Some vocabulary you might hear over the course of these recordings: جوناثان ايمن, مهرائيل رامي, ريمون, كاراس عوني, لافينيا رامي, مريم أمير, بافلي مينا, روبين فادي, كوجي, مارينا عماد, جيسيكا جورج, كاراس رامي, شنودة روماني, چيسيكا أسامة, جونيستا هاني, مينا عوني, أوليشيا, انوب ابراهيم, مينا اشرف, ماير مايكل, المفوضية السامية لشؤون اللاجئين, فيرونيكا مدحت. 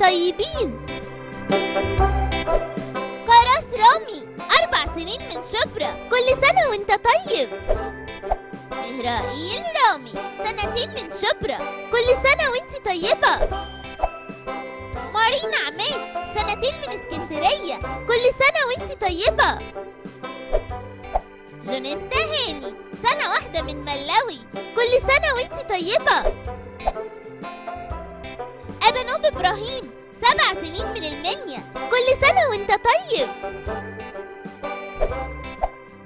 طيبين. كاراس رامي 4 سنين من شبرا، كل سنة وانت طيب. مهرائيل رامي 2 سنين من شبرا، كل سنة وانت طيبة. مارينا عماد 2 سنين من اسكندرية، كل سنة وانت طيبة. جونيستا هاني 1 سنة من ملاوي، كل سنة وانت طيبة. انوب ابراهيم 7 سنين من المنيا، كل سنة وانت طيب.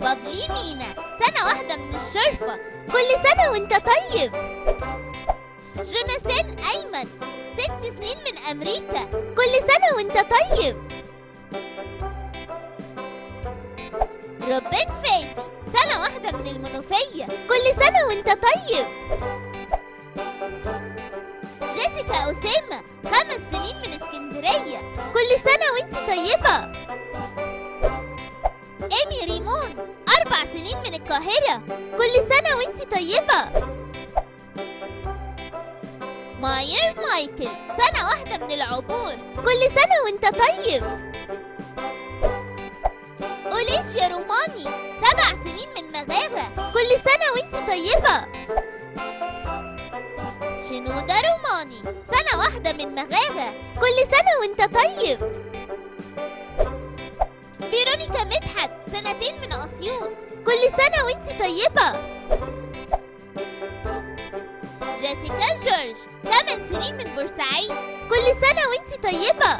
بافلي مينا 1 سنة من الشرفة، كل سنة وانت طيب. جوناثان ايمن 6 سنين من امريكا، كل سنة وانت طيب. روبين فادي 1 سنة من المنوفية، كل سنة وانت طيب. جيسيكا أسامة 5 سنين من اسكندرية، كل سنة وانت طيبة. ريمون 4 سنين من القاهرة، كل سنة وانت طيبة. ماير مايكل 1 سنة من العبور، كل سنة وانت طيب. أوليشيا روماني 7 سنين من مغاغة، كل سنة وانت طيبة. شنودة روماني 1 سنة من مغاغة، كل سنة وانت طيب. فيرونيكا مدحت 2 سنين من اسيوط، كل سنة وانت طيبة. جيسيكا جورج 8 سنين من بورسعيد، كل سنة وانت طيبة.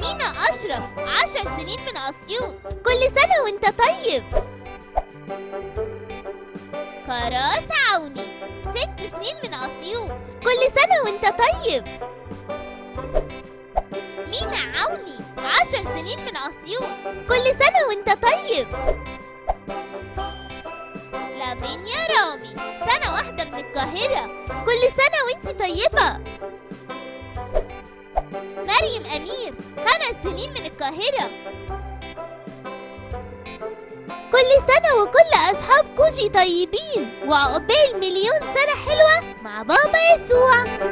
مينا اشرف 10 سنين من اسيوط، كل سنة وانت طيب. كاراس عوني 6 سنين من اسيوط، كل سنة وانت طيب. مينا عوني 10 سنين من اسيوط، كل سنة وانت طيب. لافينيا رامي 1 سنة من القاهرة، كل سنة وانت طيبة. مريم أمير 5 سنين من القاهرة، كل سنة وكل أصحاب كوجي طيبين، وعقبال مليون سنة حلوة مع بابا يسوع.